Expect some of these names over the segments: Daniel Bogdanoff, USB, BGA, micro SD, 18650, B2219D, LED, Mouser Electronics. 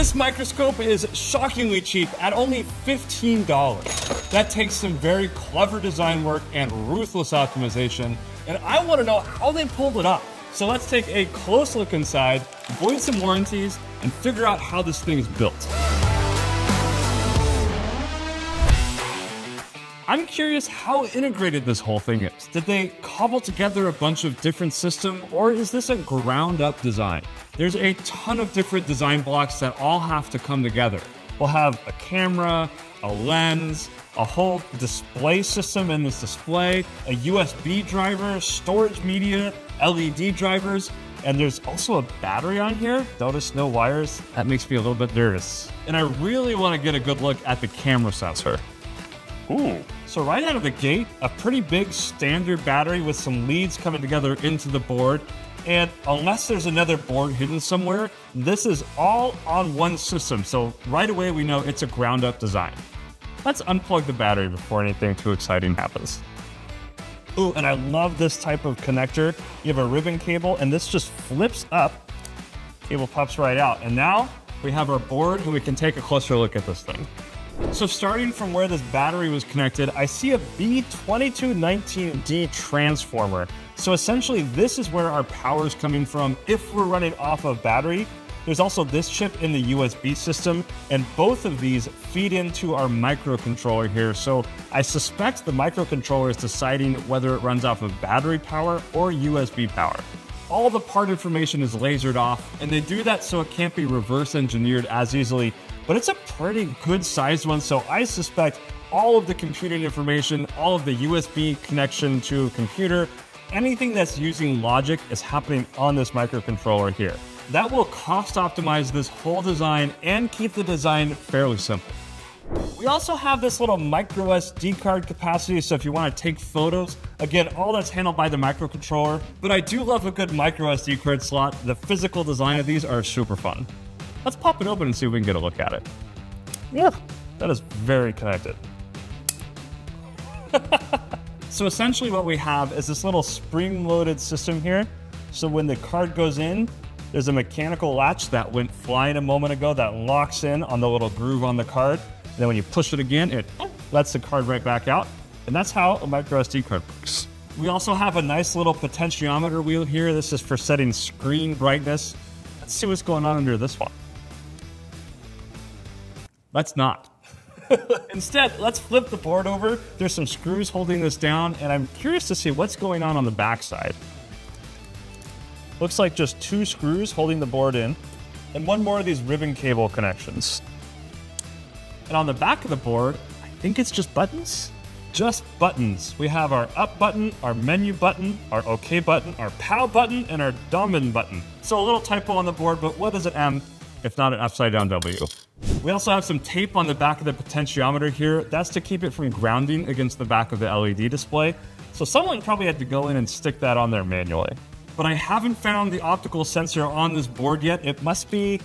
This microscope is shockingly cheap at only $15. That takes some very clever design work and ruthless optimization, and I want to know how they pulled it off. So let's take a close look inside, avoid some warranties, and figure out how this thing is built. I'm curious how integrated this whole thing is. Did they cobble together a bunch of different systems, or is this a ground up design? There's a ton of different design blocks that all have to come together. We'll have a camera, a lens, a whole display system in this display, a USB driver, storage media, LED drivers, and there's also a battery on here. Notice no wires. That makes me a little bit nervous. And I really want to get a good look at the camera sensor. Ooh. So right out of the gate, a pretty big standard battery with some leads coming together into the board. And unless there's another board hidden somewhere, this is all on one system. So right away, we know it's a ground up design. Let's unplug the battery before anything too exciting happens. Ooh, and I love this type of connector. You have a ribbon cable and this just flips up, cable pops right out. And now we have our board and we can take a closer look at this thing. So starting from where this battery was connected, I see a B2219D transformer. So essentially this is where our power is coming from if we're running off of battery. There's also this chip in the USB system, and both of these feed into our microcontroller here. So I suspect the microcontroller is deciding whether it runs off of battery power or USB power. All the part information is lasered off, and they do that so it can't be reverse engineered as easily, but it's a pretty good sized one. So I suspect all of the computing information, all of the USB connection to a computer, anything that's using logic is happening on this microcontroller here. That will cost optimize this whole design and keep the design fairly simple. We also have this little micro SD card capacity, so if you want to take photos, again, all that's handled by the microcontroller, but I do love a good micro SD card slot. The physical design of these are super fun. Let's pop it open and see if we can get a look at it. Yeah, that is very connected. So essentially what we have is this little spring-loaded system here. So when the card goes in, there's a mechanical latch that went flying a moment ago that locks in on the little groove on the card. And then when you push it again, it lets the card right back out. And that's how a micro SD card works. We also have a nice little potentiometer wheel here. This is for setting screen brightness. Let's see what's going on under this one. Let's not. Instead, let's flip the board over. There's some screws holding this down, and I'm curious to see what's going on the back side. Looks like just two screws holding the board in and one more of these ribbon cable connections. And on the back of the board, I think it's just buttons. Just buttons. We have our up button, our menu button, our OK button, our POW button, and our Domin button. So a little typo on the board, but what is an M if not an upside down W? We also have some tape on the back of the potentiometer here. That's to keep it from grounding against the back of the LED display. So someone probably had to go in and stick that on there manually. But I haven't found the optical sensor on this board yet. It must be,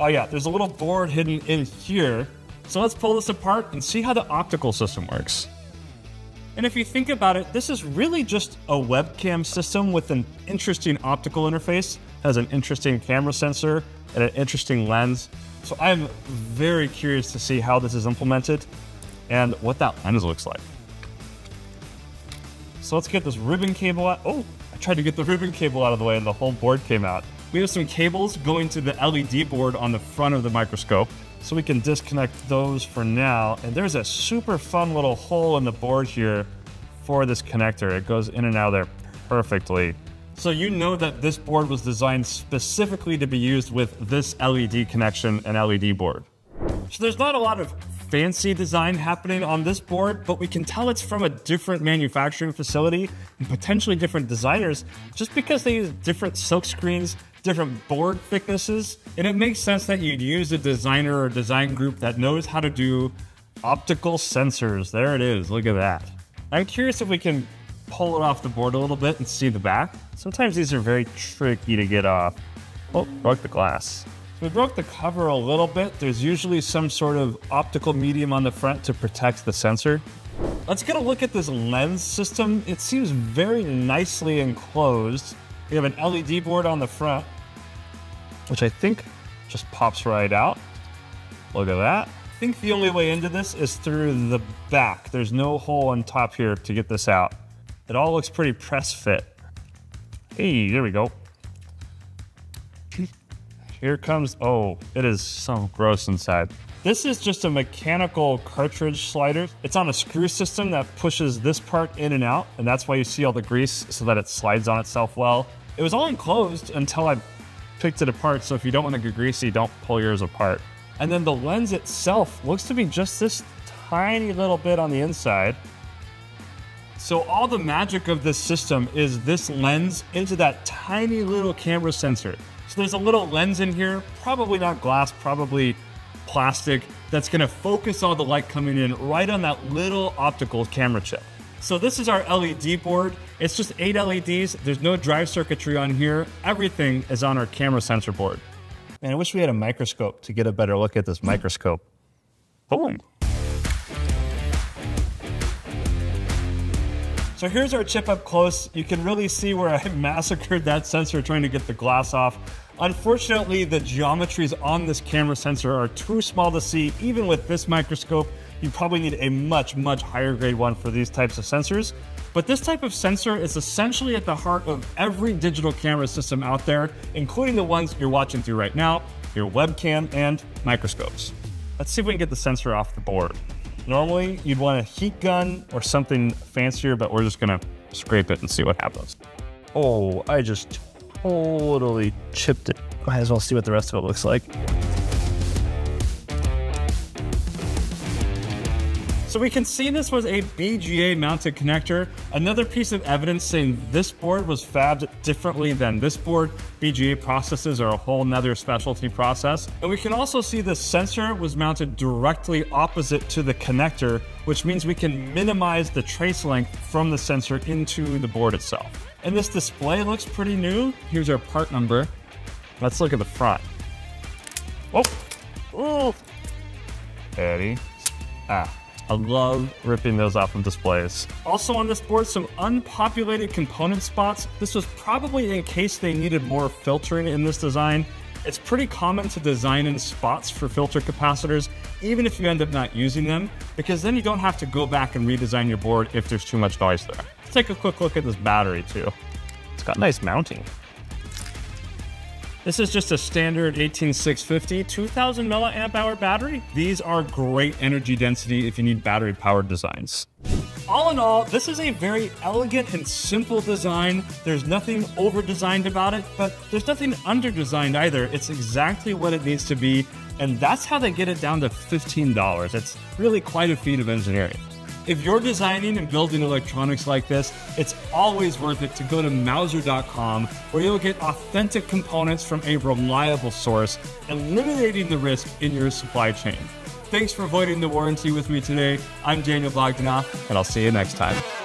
oh yeah, there's a little board hidden in here. So let's pull this apart and see how the optical system works. And if you think about it, this is really just a webcam system with an interesting optical interface. It has an interesting camera sensor and an interesting lens. So I'm very curious to see how this is implemented and what that lens looks like. So let's get this ribbon cable out. Oh. I tried to get the ribbon cable out of the way and the whole board came out. We have some cables going to the LED board on the front of the microscope, so we can disconnect those for now. And there's a super fun little hole in the board here for this connector. It goes in and out of there perfectly. So you know that this board was designed specifically to be used with this LED connection and LED board. So there's not a lot of fancy design happening on this board, but we can tell it's from a different manufacturing facility and potentially different designers just because they use different silk screens, different board thicknesses. And it makes sense that you'd use a designer or design group that knows how to do optical sensors. There it is. Look at that. I'm curious if we can pull it off the board a little bit and see the back. Sometimes these are very tricky to get off. Oh, broke the glass. We broke the cover a little bit. There's usually some sort of optical medium on the front to protect the sensor. Let's get a look at this lens system. It seems very nicely enclosed. We have an LED board on the front, which I think just pops right out. Look at that. I think the only way into this is through the back. There's no hole on top here to get this out. It all looks pretty press fit. Hey, there we go. Here comes, oh, it is so gross inside. This is just a mechanical cartridge slider. It's on a screw system that pushes this part in and out, and that's why you see all the grease, so that it slides on itself well. It was all enclosed until I picked it apart, so if you don't want to get greasy, don't pull yours apart. And then the lens itself looks to be just this tiny little bit on the inside. So all the magic of this system is this lens into that tiny little camera sensor. So there's a little lens in here, probably not glass, probably plastic, that's gonna focus all the light coming in right on that little optical camera chip. So this is our LED board. It's just 8 LEDs. There's no drive circuitry on here. Everything is on our camera sensor board. Man, I wish we had a microscope to get a better look at this microscope. Boom. So here's our chip up close. You can really see where I massacred that sensor trying to get the glass off. Unfortunately, the geometries on this camera sensor are too small to see. Even with this microscope, you probably need a much, much higher grade one for these types of sensors. But this type of sensor is essentially at the heart of every digital camera system out there, including the ones you're watching through right now, your webcam and microscopes. Let's see if we can get the sensor off the board. Normally, you'd want a heat gun or something fancier, but we're just gonna scrape it and see what happens. Oh, I just totally chipped it. Might as well see what the rest of it looks like. So we can see this was a BGA mounted connector. Another piece of evidence saying this board was fabbed differently than this board. BGA processes are a whole nother specialty process. And we can also see the sensor was mounted directly opposite to the connector, which means we can minimize the trace length from the sensor into the board itself. And this display looks pretty new. Here's our part number. Let's look at the front. Oh, oh, Eddie, ah. I love ripping those off of displays. Also on this board, some unpopulated component spots. This was probably in case they needed more filtering in this design. It's pretty common to design in spots for filter capacitors, even if you end up not using them, because then you don't have to go back and redesign your board if there's too much noise there. Let's take a quick look at this battery too. It's got nice mounting. This is just a standard 18650, 2000 milliamp hour battery. These are great energy density if you need battery powered designs. All in all, this is a very elegant and simple design. There's nothing over designed about it, but there's nothing under designed either. It's exactly what it needs to be. And that's how they get it down to $15. It's really quite a feat of engineering. If you're designing and building electronics like this, it's always worth it to go to Mouser.com, where you'll get authentic components from a reliable source, eliminating the risk in your supply chain. Thanks for avoiding the warranty with me today. I'm Daniel Bogdanoff, and I'll see you next time.